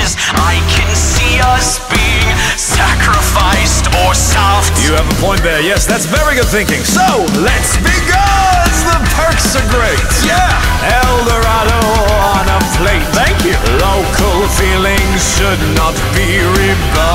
places I can see us being sacrificed or solved. You have a point there. Yes, that's very good thinking. So, let's be gods. The perks are great. Yeah. El Dorado on a plate. Thank you. Local feelings should not be rebuked.